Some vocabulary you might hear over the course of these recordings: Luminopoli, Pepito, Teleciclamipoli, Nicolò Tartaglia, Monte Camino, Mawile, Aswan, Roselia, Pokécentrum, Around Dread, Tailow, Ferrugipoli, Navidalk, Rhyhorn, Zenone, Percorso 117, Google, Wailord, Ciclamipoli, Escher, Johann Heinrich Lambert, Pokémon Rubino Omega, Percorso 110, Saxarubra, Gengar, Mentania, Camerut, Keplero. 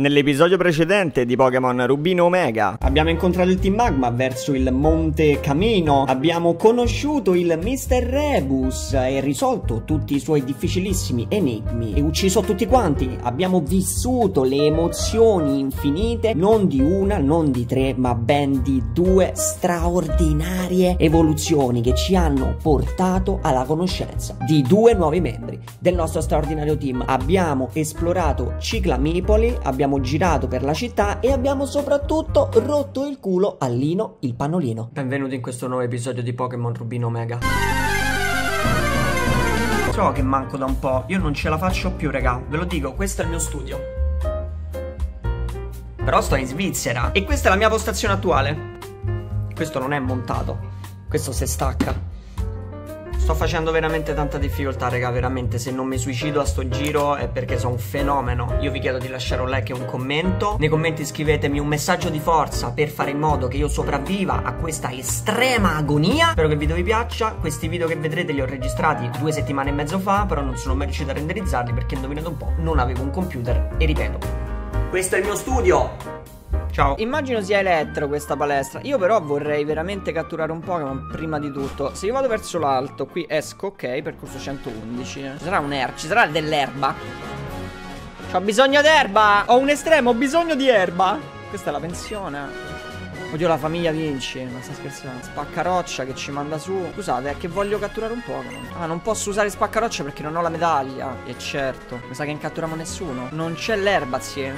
Nell'episodio precedente di Pokémon Rubino Omega abbiamo incontrato il Team Magma verso il Monte Camino, abbiamo conosciuto il Mr. Rebus e risolto tutti i suoi difficilissimi enigmi e ucciso tutti quanti, abbiamo vissuto le emozioni infinite, non di una, non di tre, ma ben di due straordinarie evoluzioni che ci hanno portato alla conoscenza di due nuovi membri del nostro straordinario team. Abbiamo esplorato Ciclamipoli, abbiamo girato per la città e abbiamo soprattutto rotto il culo a Lino il pannolino. Benvenuti in questo nuovo episodio di Pokémon Rubino Omega. Trovo che manco da un po', io non ce la faccio più raga, ve lo dico, questo è il mio studio. Però sto in Svizzera e questa è la mia postazione attuale. Questo non è montato, questo se stacca. Sto facendo veramente tanta difficoltà raga, veramente se non mi suicido a sto giro è perché sono un fenomeno. Io vi chiedo di lasciare un like e un commento, nei commenti scrivetemi un messaggio di forza per fare in modo che io sopravviva a questa estrema agonia. Spero che il video vi piaccia, questi video che vedrete li ho registrati 2 settimane e mezzo fa, però non sono mai riuscito a renderizzarli perché indovinate un po', non avevo un computer e ripeto, questo è il mio studio. Ciao. Immagino sia elettro questa palestra. Io però vorrei veramente catturare un Pokémon prima di tutto. Se io vado verso l'alto, qui esco, ok, percorso 111. Ci sarà un ci sarà dell'erba. C'ho bisogno d'erba. Ho un estremo, ho bisogno di erba. Questa è la pensione. Oddio, la famiglia vinci, ma sta scherzando. Spaccaroccia che ci manda su. Scusate, è che voglio catturare un Pokémon. Ah, non posso usare spaccaroccia perché non ho la medaglia. E certo, mi sa che non catturiamo nessuno. Non c'è l'erba, sì.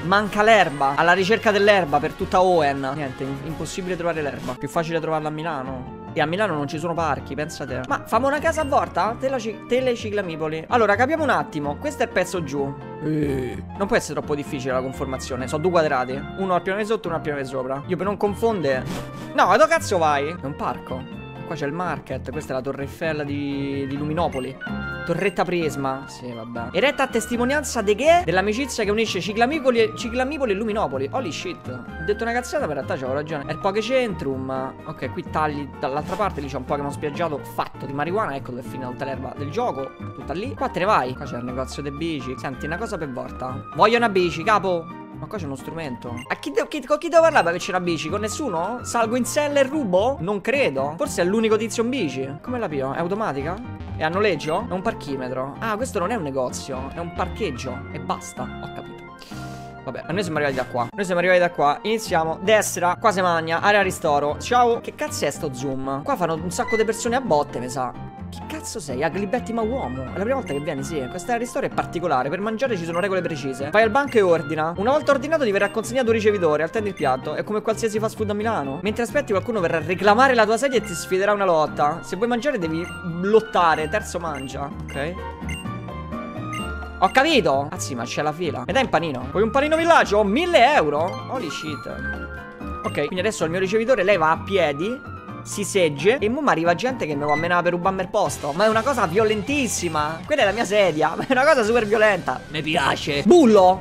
Manca l'erba, alla ricerca dell'erba per tutta Hoenn. Niente, impossibile trovare l'erba. Più facile trovarla a Milano. E a Milano non ci sono parchi, pensa te. Ma famo una casa a volta? Teleciclamipoli. Allora, capiamo un attimo. Questo è il pezzo giù. Non può essere troppo difficile la conformazione. Sono 2 quadrati. Uno al piano di sotto e uno al piano di sopra. Io per non confondere. No, dove cazzo vai? È un parco. Qua c'è il market, questa è la torre Eiffel di Luminopoli. Torretta Prisma, sì vabbè. Eretta a testimonianza di che? Dell'amicizia che unisce Ciclamipoli e Luminopoli. Holy shit, ho detto una cazzata ma in realtà c'avevo ragione. È il Pokécentrum. Ok, qui tagli dall'altra parte, lì c'è un Pokémon spiaggiato fatto di marijuana. Ecco dove è finita tutta l'erba del gioco, tutta lì. Qua te ne vai, qua c'è il negozio dei bici. Senti, una cosa per volta. Voglio una bici, capo. Ma qua c'è uno strumento. A con chi devo parlare per averci una bici? Con nessuno? Salgo in sella e rubo? Non credo. Forse è l'unico tizio in bici. Come la pio? È automatica? È a noleggio? È un parchimetro. Ah, questo non è un negozio, è un parcheggio. E basta. Ho capito. Vabbè, ma noi siamo arrivati da qua. Noi siamo arrivati da qua. Iniziamo. Destra. Qua si magna. Area ristoro. Ciao. Che cazzo è sto zoom? Qua fanno un sacco di persone a botte, mi sa. Che cazzo sei? Aglibetti ma uomo. È la prima volta che vieni, sì. Questa area di storia è particolare. Per mangiare ci sono regole precise. Vai al banco e ordina. Una volta ordinato ti verrà consegnato un ricevitore. Attendi il piatto. È come qualsiasi fast food a Milano. Mentre aspetti qualcuno verrà a reclamare la tua sedia e ti sfiderà una lotta. Se vuoi mangiare devi lottare. Terzo mangia. Ok. Ho capito. Ah sì, ma c'è la fila. E dai un panino. Vuoi un panino villaggio? 1000 euro? Holy shit. Ok, quindi adesso il mio ricevitore, lei va a piedi, si segge e mo' arriva gente che mi va a menare per rubarmi il posto. Ma è una cosa violentissima. Quella è la mia sedia. Ma è una cosa super violenta. Mi piace. Bullo.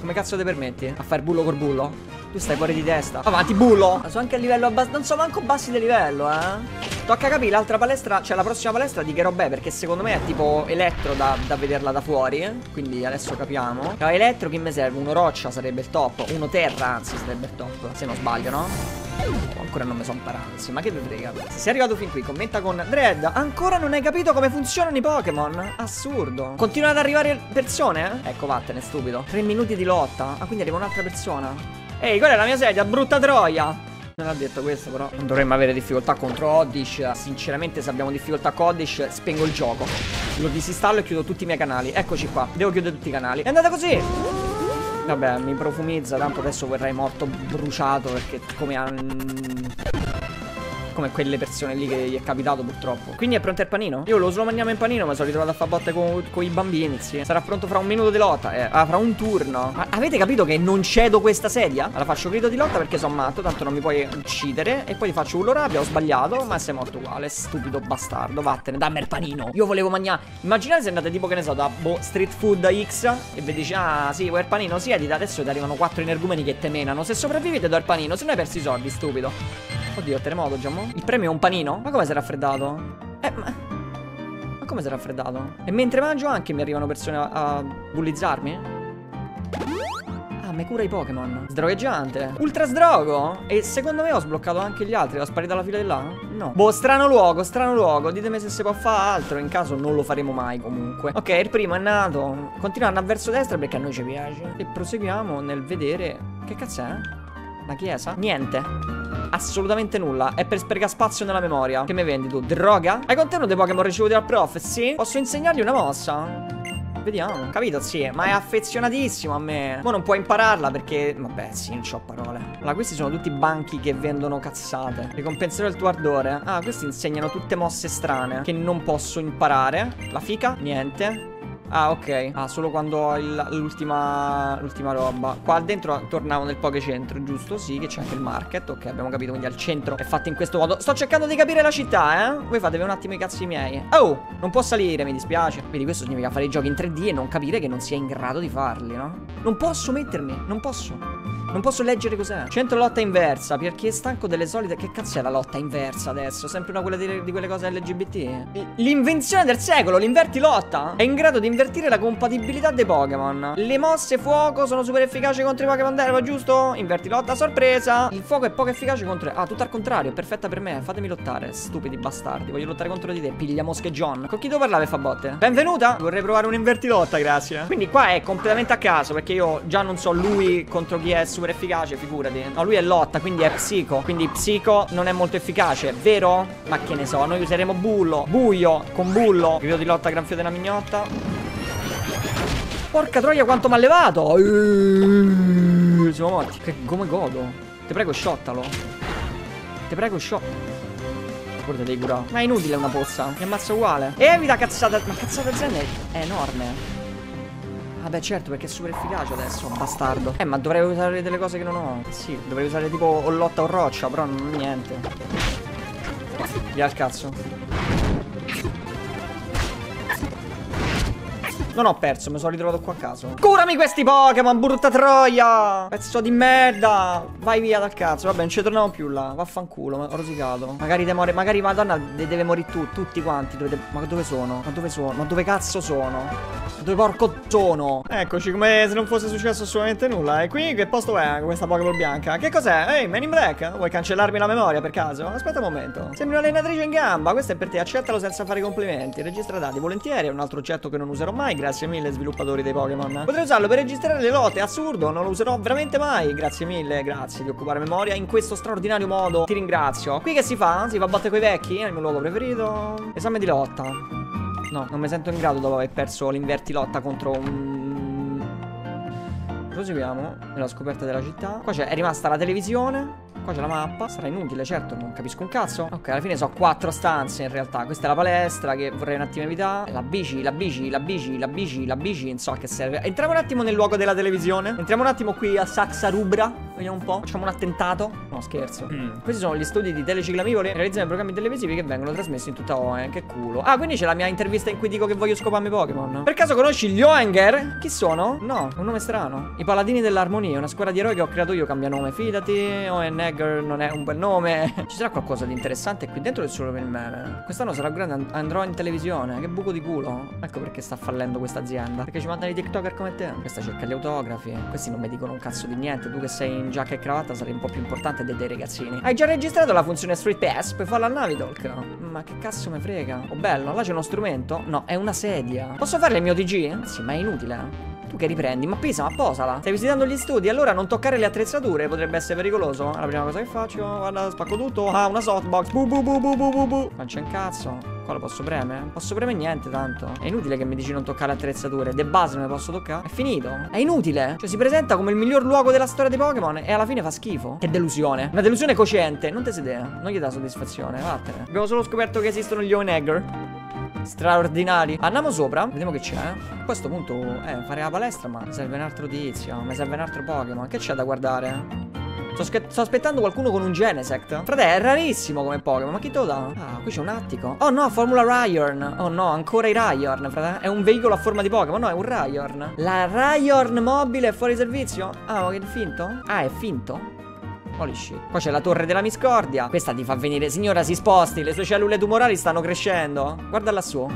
Come cazzo ti permetti? A fare bullo col bullo? Tu stai fuori di testa. Avanti, bullo. Ma sono anche a livello abbastanza. Non so manco bassi di livello, eh. Tocca capire l'altra palestra. Cioè la prossima palestra di che roba è? Perché secondo me è tipo elettro da vederla da fuori. Quindi adesso capiamo. Allora, elettro che mi serve? Uno roccia sarebbe il top. Uno terra anzi sarebbe il top. Se non sbaglio, no? Ancora non mi sono imparato, sì, ma che vi frega. Se sei arrivato fin qui, commenta con Dread. Ancora non hai capito come funzionano i Pokémon? Assurdo. Continuano ad arrivare persone? Ecco, vattene, stupido. 3 minuti di lotta. Ah, quindi arriva un'altra persona. Ehi, quella è la mia sedia, brutta troia. Non l'ha detto questo, però non dovremmo avere difficoltà contro Oddish. Sinceramente, se abbiamo difficoltà con Oddish, spengo il gioco. Lo disinstallo e chiudo tutti i miei canali. Eccoci qua, devo chiudere tutti i canali. È andata così. Vabbè, mi profumizza, tanto adesso verrai morto bruciato perché come quelle persone lì che gli è capitato purtroppo. Quindi è pronto il panino? Io lo solo mangiamo in panino, ma sono ritrovato a fare botte con i bambini, sì. Sarà pronto fra 1 minuto di lotta, eh. Ah, fra un turno. Ma avete capito che non cedo questa sedia? Allora faccio grido di lotta perché sono matto, tanto non mi puoi uccidere. E poi ti faccio urlo rabbia, ho sbagliato, ma sei morto uguale, stupido bastardo. Vattene, dammi il panino. Io volevo mangiare. Immaginate se andate tipo, che ne so, da Street Food X e vi dici, ah sì, vuoi il panino? Siediti, adesso ti arrivano 4 energumeni che te menano. Se sopravvivete do il panino, se no hai perso i soldi, stupido. Oddio, terremoto, già mo'. Il premio è un panino? Ma come si è raffreddato? Ma come si è raffreddato? E mentre mangio anche mi arrivano persone a bullizzarmi? fiamme, cura i Pokémon. Sdrogheggiante. Ultra sdrogo. E secondo me ho sbloccato anche gli altri. Ho sparito la fila di là? No. Boh, strano luogo, strano luogo. Ditemi se si può fare altro. In caso non lo faremo mai comunque. Ok, il primo è nato. Continua a andare verso destra perché a noi ci piace. E proseguiamo nel vedere. Che cazzo è? La chiesa? Niente. Assolutamente nulla. È per sprecare spazio nella memoria. Che mi vendi tu? Droga? Hai contenuto dei Pokémon ricevuti dal prof? Sì? Posso insegnargli una mossa? Vediamo. Capito? Sì. Ma è affezionatissimo a me. Ma non puoi impararla perché... Vabbè, sì, non c'ho parole. Allora, questi sono tutti banchi che vendono cazzate. Ricompenserò il tuo ardore. Ah, questi insegnano tutte mosse strane che non posso imparare. La fica? Niente. Ah, ok. Ah, solo quando ho l'ultima roba. Qua dentro tornavo nel Pokécentro, giusto? Sì, che c'è anche il market. Ok, abbiamo capito. Quindi al centro è fatto in questo modo. Sto cercando di capire la città, eh? Voi fatevi un attimo i cazzi miei. Oh, non può salire, mi dispiace. Quindi questo significa fare i giochi in 3D e non capire che non si è in grado di farli, no? Non posso mettermi, non posso. Non posso leggere cos'è. Centro lotta inversa. Perché è stanco delle solite. Che cazzo è la lotta inversa adesso? Sempre una quella di quelle cose LGBT. L'invenzione del secolo. L'inverti lotta. È in grado di invertire la compatibilità dei Pokémon. Le mosse fuoco sono super efficaci contro i Pokémon d'erba, giusto? Inverti lotta, sorpresa. Il fuoco è poco efficace contro. Ah, tutto al contrario. È perfetta per me. Fatemi lottare. Stupidi bastardi. Voglio lottare contro di te. Piglia mosche John. Con chi devo parlare, fa botte? Benvenuta. Vorrei provare un inverti lotta, grazie. Quindi qua è completamente a caso. Perché io già non so lui contro chi è. Super efficace, figurati. No, lui è lotta, quindi è psico. Quindi psico non è molto efficace, vero? Ma che ne so, noi useremo bullo. Buio con bullo. Grido di lotta, granfio della mignotta. Porca troia, quanto m'ha levato. Siamo morti. Che come godo. Te prego, sciottalo. Te prego, sciottalo. Guarda, devi curare. Ma è inutile una pozza. Mi ammazza uguale. Evita cazzata. Ma cazzata zen è enorme. Ah beh, certo, perché è super efficace adesso, bastardo. Ma dovrei usare delle cose che non ho. Sì, dovrei usare tipo o lotta o roccia, però niente. Via al cazzo. Non ho perso, mi sono ritrovato qua a caso. Curami questi Pokémon, brutta troia. Pezzo di merda. Vai via dal cazzo. Vabbè, non ci torniamo più là. Vaffanculo, ho rosicato. Magari te muore, magari madonna deve morire tu. Tutti quanti dovete... Ma dove sono? Ma dove sono? Ma dove cazzo sono? Ma dove porco sono? Eccoci, come se non fosse successo assolutamente nulla. E qui che posto è questa Pokémon bianca? Che cos'è? Ehi, Man in Black? Vuoi cancellarmi la memoria per caso? Aspetta un momento. Sembri un'allenatrice in gamba. Questo è per te, accettalo senza fare complimenti. Registra dati volentieri. È un altro oggetto che non userò mai. Grazie mille, sviluppatori dei Pokémon. Potrei usarlo per registrare le lotte, è assurdo, non lo userò veramente mai. Grazie mille, grazie di occupare memoria in questo straordinario modo. Ti ringrazio. Qui che si fa? Si fa botte coi vecchi? È il mio luogo preferito. Esame di lotta. No, non mi sento in grado dopo aver perso l'inverti lotta contro un... Proseguiamo nella scoperta della città. Qua c'è, è rimasta la televisione. Qua c'è la mappa. Sarà inutile, certo, non capisco un cazzo. Ok, alla fine so 4 stanze in realtà. Questa è la palestra che vorrei un attimo evitare. La bici, non so a che serve. Entriamo un attimo nel luogo della televisione. Entriamo un attimo qui a Saxarubra. Vediamo un po'. Facciamo un attentato. No, scherzo. Questi sono gli studi di Teleciclamipoli. Realizzano i programmi televisivi che vengono trasmessi in tutta Hoenn. Che culo. Ah, quindi c'è la mia intervista in cui dico che voglio scoparmi Pokémon. Per caso conosci gli Hoennger? Chi sono? No, un nome strano. I Paladini dell'Armonia. Una squadra di eroi che ho creato io. Cambia nome. Fidati, Hoenn. Non è un bel nome. Ci sarà qualcosa di interessante qui dentro, è solo per me. Quest'anno sarà grande, andrò in televisione. Che buco di culo. Ecco perché sta fallendo questa azienda. Perché ci mandano i tiktoker come te. Questa cerca gli autografi. Questi non mi dicono un cazzo di niente. Tu che sei in giacca e cravatta sarai un po' più importante dei ragazzini. Hai già registrato la funzione Street Pass? Puoi farla al Navidalk. Ma che cazzo me frega. Oh bello, là c'è uno strumento. No, è una sedia. Posso fare il mio TG? Sì, ma è inutile. Tu che riprendi? Ma pesa, ma posala. Stai visitando gli studi? Allora non toccare le attrezzature. Potrebbe essere pericoloso. La prima cosa che faccio, guarda, spacco tutto. Ah, una softbox. Bu bu bu bu bu bu bu. Non c'è un cazzo. Qua lo posso premere? Posso premere niente tanto. È inutile che mi dici non toccare le attrezzature. De base non le posso toccare. È finito. È inutile. Cioè si presenta come il miglior luogo della storia dei Pokémon e alla fine fa schifo. Che delusione. Una delusione cocente. Non te sedea. Non gli dà soddisfazione. Vattene. Abbiamo solo scoperto che esistono gli Hoenn. Straordinari. Andiamo sopra. Vediamo che c'è. A questo punto fare la palestra. Ma mi serve un altro tizio. Mi serve un altro Pokémon. Che c'è da guardare? Sto aspettando qualcuno con un Genesect. Frate, è rarissimo come Pokémon. Ma chi te lo dà? Ah, qui c'è un attico. Oh no, formula Rhyhorn. Oh no, ancora i Rhyhorn, frate. È un veicolo a forma di Pokémon. No, è un Rhyhorn. La Rhyhorn mobile è fuori servizio. Ah, che è finto? Ah, è finto? Holy shit. Qua c'è la torre della miscordia. Questa ti fa venire. Signora, si sposti. Le sue cellule tumorali stanno crescendo. Guarda lassù.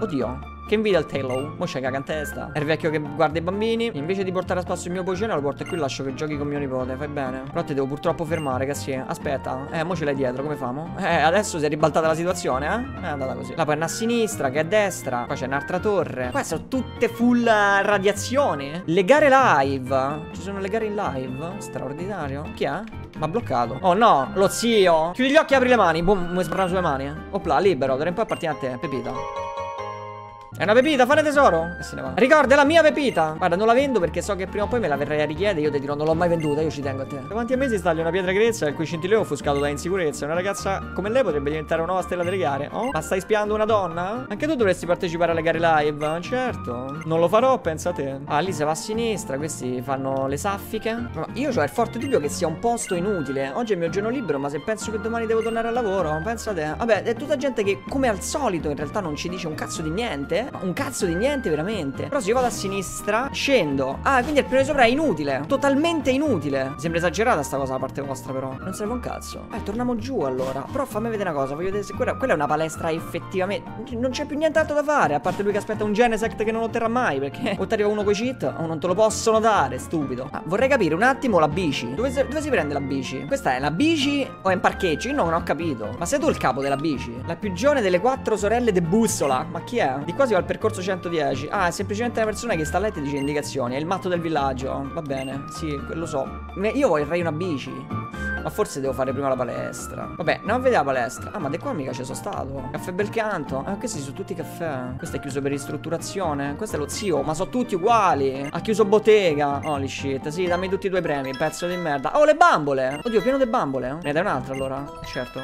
Oddio. Che invidia il Tailow. Mo c'è caga in testa. È il vecchio che guarda i bambini. Invece di portare a spasso il mio pociono, lo porto qui e lascio che giochi con mio nipote. Fai bene. Però te devo purtroppo fermare, cassia. Aspetta. Mo ce l'hai dietro. Come famo? Adesso si è ribaltata la situazione, eh? È andata così. La panna a sinistra, che a destra. Qua c'è un'altra torre. Qua sono tutte full radiazione. Le gare live. Ci sono le gare in live. Straordinario. Chi è? M'ha bloccato. Oh no, lo zio. Chiudi gli occhi e apri le mani. Boom, mi sbrano sulle mani. Opla, libero. D'ora in poi appartiene a te, Pepito. È una pepita, fare tesoro. E se ne va. Ricorda, è la mia pepita. Guarda, non la vendo perché so che prima o poi me la verrai a richiedere. Io ti dirò, non l'ho mai venduta, io ci tengo a te. Davanti a me si staglia una pietra grezza, il cui scintilleo è offuscato da insicurezza. Una ragazza come lei potrebbe diventare una nuova stella delle gare. Oh? Ma stai spiando una donna? Anche tu dovresti partecipare alle gare live. Certo. Non lo farò, pensa a te. Ah, lì se va a sinistra, questi fanno le saffiche. Ma io ho il forte dubbio che sia un posto inutile. Oggi è il mio giorno libero, ma se penso che domani devo tornare al lavoro, pensa a te. Vabbè, è tutta gente che, come al solito, in realtà non ci dice un cazzo di niente. Ma un cazzo di niente veramente. Però se io vado a sinistra scendo. Ah, quindi il piano sopra è inutile. Totalmente inutile. Mi sembra esagerata sta cosa da parte vostra, però non serve un cazzo. Torniamo giù allora. Però fammi vedere una cosa. Voglio vedere se quella è una palestra effettivamente. Non c'è più nient'altro da fare. A parte lui che aspetta un Genesect che non otterrà mai. Perché o ti arriva uno coi cheat o non te lo possono dare. Stupido. Vorrei capire un attimo la bici. Dove si prende la bici? Questa è la bici o è in parcheggio? Io non ho capito. Ma sei tu il capo della bici? La più giovane delle 4 sorelle de Bussola. Ma chi è? Di qua si va al percorso 110. Ah, è semplicemente una persona che sta a letto e dice indicazioni. È il matto del villaggio. Va bene, sì, lo so. Io vorrei una bici. Ma forse devo fare prima la palestra. Vabbè, andiamo a vedere la palestra. Ah, ma di qua mica ci sono stato. Caffè Belcanto. Ah, questi sono tutti caffè. Questo è chiuso per ristrutturazione. Questo è lo zio. Ma sono tutti uguali. Ha chiuso bottega. Holy shit. Sì, dammi tutti i tuoi premi, pezzo di merda. Oh, le bambole. Oddio, pieno di bambole. Ne dai un'altra allora. Certo.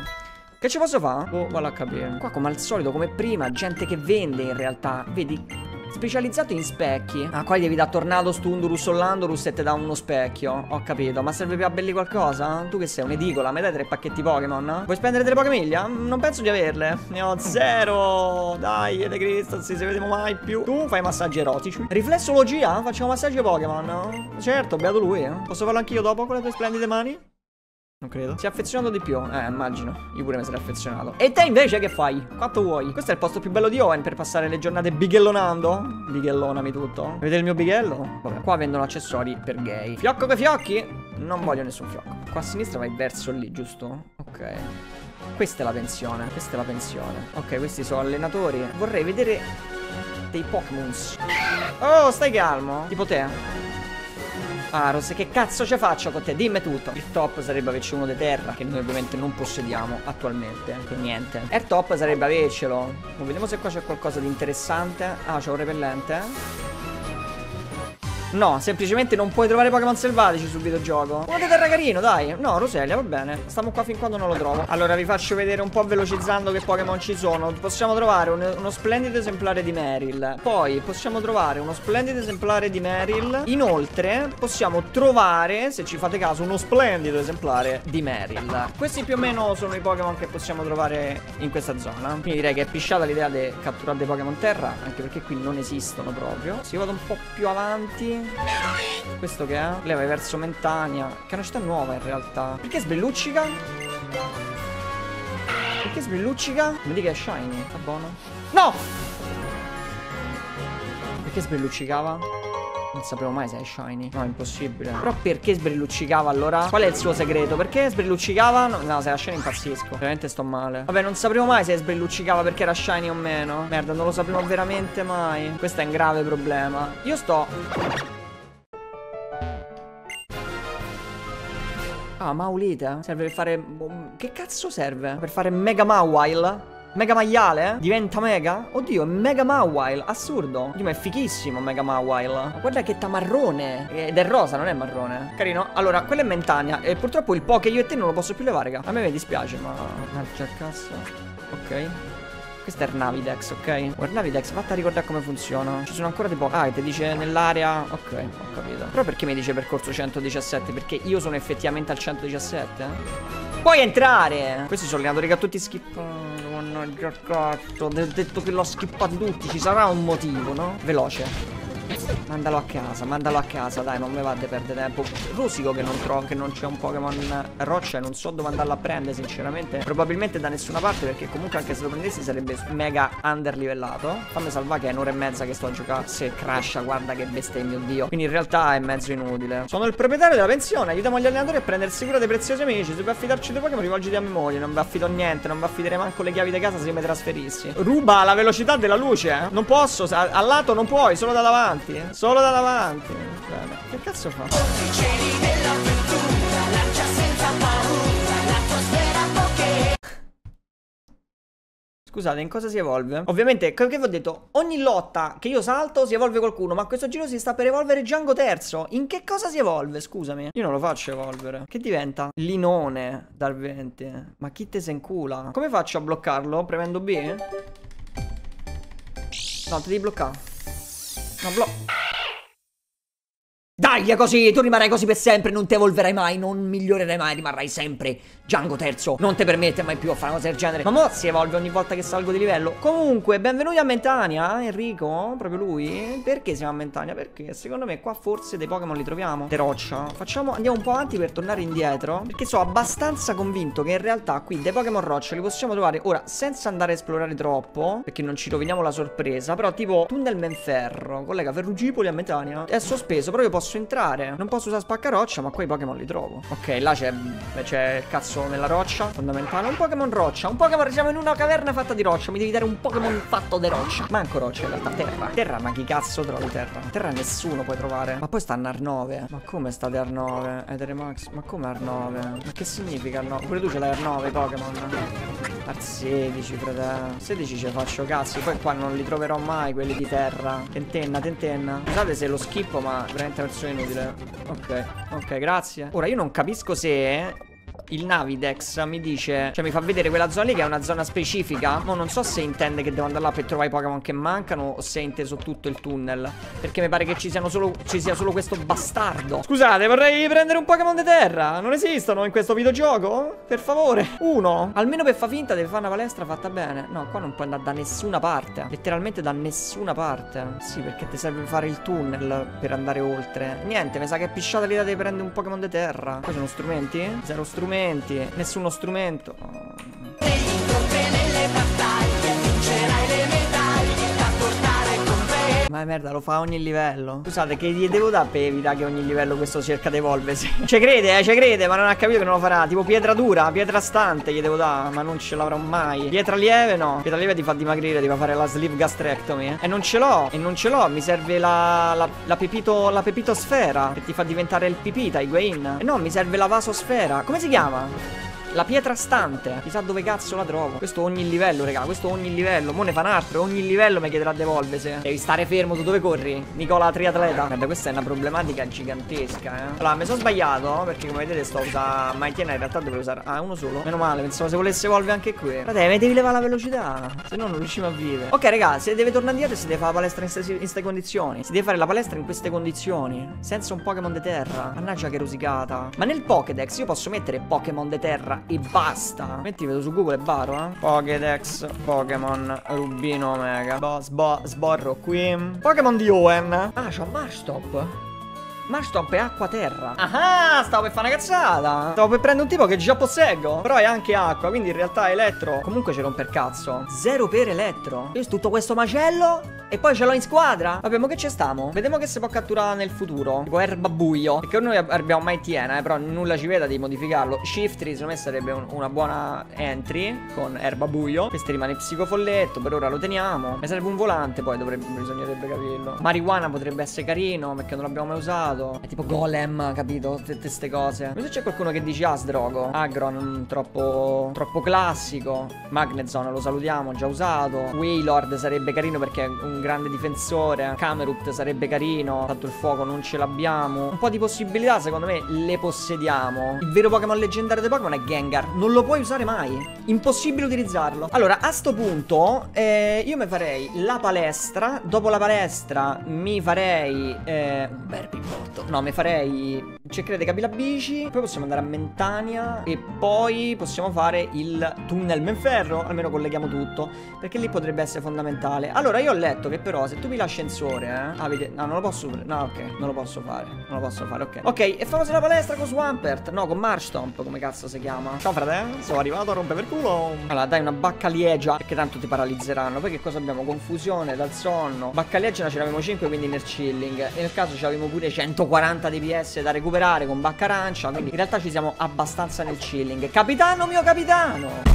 Che ci posso fare? Oh, vado a capire. Qua come al solito, come prima, gente che vende in realtà. Vedi? Specializzato in specchi. Ah, qua gli devi dare tornado, stundurus, hollandurus e te da uno specchio. Ho capito. Ma serve più a belli qualcosa? Tu che sei un'edicola? Mi dai 3 pacchetti Pokémon? Vuoi spendere delle Pokémiglia? Non penso di averle. Ne ho 0. Dai, De Cristo, non si vediamo mai più. Tu fai massaggi erotici. Riflessologia? Facciamo massaggi Pokémon? Certo, beato lui. Posso farlo anch'io dopo con le tue splendide mani? Non credo. Si è affezionato di più. Immagino. Io pure mi sarei affezionato. E te invece che fai? Quanto vuoi? Questo è il posto più bello di Hoenn per passare le giornate bighellonando. Bighellonami tutto. Vedete il mio bighello? Vabbè. Qua vendono accessori per gay. Fiocco che fiocchi? Non voglio nessun fiocco. Qua a sinistra vai verso lì, giusto? Ok. Questa è la pensione. Questa è la pensione. Ok, questi sono allenatori. Vorrei vedere dei Pokémon. Oh, stai calmo. Tipo te. Ah, Rose, che cazzo ce faccio con te? Dimmi tutto. Il top sarebbe averci uno di terra, che noi ovviamente non possediamo attualmente. Per niente. E il top sarebbe avercelo. Vediamo se qua c'è qualcosa di interessante. Ah, c'è un repellente. No, semplicemente non puoi trovare Pokémon selvatici sul videogioco. Uno di terra carino, dai. No, Roselia, va bene. Stiamo qua fin quando non lo trovo. Allora, vi faccio vedere un po' velocizzando che Pokémon ci sono. Possiamo trovare uno splendido esemplare di Marill. Poi possiamo trovare uno splendido esemplare di Marill. Inoltre, possiamo trovare, se ci fate caso, uno splendido esemplare di Marill. Questi più o meno sono i Pokémon che possiamo trovare in questa zona. Quindi direi che è pisciata l'idea di catturare dei Pokémon terra, anche perché qui non esistono proprio. Se io vado un po' più avanti... Questo che è? Lei vai verso Mentania, che è una città nuova in realtà. Perché sbelluccica? Perché sbelluccica? Mi dica che è shiny, è buono. No! Perché sbelluccicava? Non sapevo mai se è shiny. No, è impossibile. Però perché sbrilluccicava allora? Qual è il suo segreto? Perché sbrilluccicava? No, se era shiny impazzisco. Veramente sto male. Vabbè, non sapevo mai se sbrilluccicava perché era shiny o meno. Merda, non lo sapevo veramente mai. Questo è un grave problema. Io sto... Ah, Mawile? Serve per fare... Che cazzo serve? Per fare Mega Mawile? Mega maiale? Diventa mega? Oddio, è Mega Mawile. Assurdo. Oddio, ma è fichissimo Mega Mawile. Ma guarda che tamarrone. Ed è rosa, non è marrone. Carino. Allora, quello è Mentania. E purtroppo il po' che io e te non lo posso più levare, raga. A me mi dispiace, ma... Marcia cazzo. Ok. Questo è Arnavidex, ok? Arnavidex, fatta a ricordare come funziona. Ci sono ancora tipo... Ah, ti dice nell'area... Ok, ho capito. Però perché mi dice percorso 117? Perché io sono effettivamente al 117? Puoi entrare! Questi sono allenatori che a tutti skippano. Mannaggia cazzo, ho detto che l'ho skippato tutti. Ci sarà un motivo, no? Veloce. Mandalo a casa, dai, non mi vado a perdere tempo. Rosico che non trovo, che non c'è un Pokémon roccia e non so dove andarla a prendere, sinceramente. Probabilmente da nessuna parte, perché comunque anche se lo prendessi sarebbe mega underlivellato. Fammi salvare che è un'ora e mezza che sto a giocare. Se crasha, guarda che bestemmio, Dio. Quindi in realtà è mezzo inutile. Sono il proprietario della pensione, aiutiamo gli allenatori a prendersi cura dei preziosi amici. Se vuoi affidarci dei Pokémon, rivolgiti a mia moglie. Non vi affido niente, non vi affiderei manco le chiavi di casa se io mi trasferissi. Ruba la velocità della luce, eh? Non posso, a lato non puoi, solo da davanti. Solo da davanti. Bene. Che cazzo fa? Scusate, in cosa si evolve? Ovviamente, come vi ho detto, ogni lotta che io salto si evolve qualcuno, ma questo giro si sta per evolvere Django Terzo. In che cosa si evolve? Scusami. Io non lo faccio evolvere. Che diventa? Linone dal 20. Ma chi te se incula? Come faccio a bloccarlo? Premendo B? No, ti devi bloccare. No, blocco. Dai, è così, tu rimarrai così per sempre, non ti evolverai mai, non migliorerai mai, rimarrai sempre Django Terzo. Non ti permette mai più a fare una cosa del genere. Ma mo si evolve ogni volta che salgo di livello. Comunque, benvenuti a Mentania, Enrico, proprio lui. Perché siamo a Mentania? Perché secondo me qua forse dei Pokémon li troviamo. De roccia. Facciamo, andiamo un po' avanti per tornare indietro, perché sono abbastanza convinto che in realtà qui dei Pokémon roccia li possiamo trovare. Ora, senza andare a esplorare troppo, perché non ci roviniamo la sorpresa, però tipo Tunnel Menferro, collega Ferrugipoli a Mentania, è sospeso, però io posso entrare. Non posso usare spaccaroccia, ma qua i Pokémon li trovo. Ok, là c'è il cazzo nella roccia. Fondamentale. Un Pokémon roccia. Un Pokémon. Siamo in una caverna fatta di roccia. Mi devi dare un Pokémon fatto di roccia. Manco roccia in realtà. Terra. Terra, ma chi cazzo trovi terra? Terra nessuno puoi trovare. Ma poi sta R9. Ma come state R9? Ederemax. Ma come R9? Ma che significa R9? Pure tu ce l'hai R9 Pokémon. R16, fratello. 16 ce faccio cazzo. Poi qua non li troverò mai quelli di terra. Tentenna, tentenna. Scusate se lo schippo, ma veramente inutile. Ok, ok, grazie. Ora io non capisco se il Navidex mi dice, cioè mi fa vedere quella zona lì che è una zona specifica. Ma non so se intende che devo andare là per trovare i Pokémon che mancano o se è inteso tutto il tunnel, perché mi pare che ci sia solo questo bastardo. Scusate, vorrei prendere un Pokémon di terra. Non esistono in questo videogioco? Per favore. Uno. Almeno per fa finta deve fare una palestra fatta bene. No, qua non puoi andare da nessuna parte. Letteralmente da nessuna parte. Sì, perché ti serve fare il tunnel per andare oltre. Niente, mi sa che è pisciata l'idea di prendere un Pokémon di terra. Qua sono strumenti? Zero strumenti. Nessuno strumento. Oh. Ma merda, lo fa a ogni livello. Scusate, che gli devo dare per evitare che ogni livello questo cerca di evolversi? Ci crede, ci crede, ma non ha capito che non lo farà. Tipo pietra dura, pietra stante gli devo dare, ma non ce l'avrò mai. Pietra lieve no. Pietra lieve ti fa dimagrire, ti fa fare la sleeve gastrectomy. E non ce l'ho, mi serve la pepito sfera, che ti fa diventare il pipita, i guain. E no, mi serve la vasosfera. Come si chiama? La pietra stante. Chissà dove cazzo la trovo. Questo ogni livello, raga. Questo ogni livello. Mo ne fa un altro. Ogni livello mi chiederà di evolversi. Devi stare fermo. Tu dove corri? Nicola triatleta. Guarda, questa è una problematica gigantesca, eh. Allora, mi sono sbagliato, perché come vedete sto usando Maitiena. In realtà dovevo usare uno solo. Meno male. Pensavo se volesse evolvere anche qui. Guarda, mi devi levare la velocità, se no non riusciamo a vivere. Ok, raga, se deve tornare indietro, si deve fare la palestra in queste condizioni. Si deve fare la palestra in queste condizioni, senza un Pokémon di terra. Mannaggia, che rosicata. Ma nel Pokédex io posso mettere Pokémon di terra e basta. Metti, vedo su Google e baro, eh. Pokédex Pokémon Rubino Omega. Sborro qui. Pokémon di Hoenn. Ah, c'ho Marshtop. Marshtop è acqua terra. Ah, stavo per fare una cazzata. Stavo per prendere un tipo che già posseggo, però è anche acqua, quindi in realtà è elettro. Comunque ci rompe il cazzo. Zero per elettro. Io tutto questo macello e poi ce l'ho in squadra. Vabbè, ma che ci stiamo? Vediamo che si può catturare nel futuro. Tipo erba buio. Perché noi abbiamo Maitiena, però nulla ci veda di modificarlo. Shiftry, secondo me, sarebbe una buona entry con erba buio. Questo rimane psicofolletto, per ora lo teniamo. Mi serve un volante, poi bisognerebbe capirlo. Marijuana potrebbe essere carino, perché non l'abbiamo mai usato. È tipo Golem, capito? Tutte queste cose. Ma se c'è qualcuno che dice, ah, sdrogo. Agron, troppo classico. Magnezone, lo salutiamo, già usato. Waylord sarebbe carino perché è un grande difensore. Camerut sarebbe carino. Tanto il fuoco non ce l'abbiamo. Un po' di possibilità secondo me le possediamo. Il vero Pokémon leggendario dei Pokémon è Gengar. Non lo puoi usare mai. Impossibile utilizzarlo. Allora a sto punto io mi farei la palestra. Dopo la palestra mi farei un bel piporto. No, mi farei cercare di capire la bici. Poi possiamo andare a Mentania e poi possiamo fare il tunnel Menferro. Almeno colleghiamo tutto, perché lì potrebbe essere fondamentale. Allora io ho letto fatto che però se tu mi lasci in suore, ah, vedi, no, non lo posso, no, ok, non lo posso fare, non lo posso fare, ok. Ok, e famose la palestra con Swampert, no, con Marshtop, come cazzo si chiama. Ciao frate, sono arrivato a rompere il culo. Allora, dai una bacca liegia, perché tanto ti paralizzeranno. Poi che cosa abbiamo? Confusione, dal sonno. Bacca liegia ce l'avevamo 5, quindi inner chilling. E nel caso ce l'avevamo pure 140 DPS da recuperare con bacca arancia, quindi in realtà ci siamo abbastanza nel chilling. Capitano mio capitano!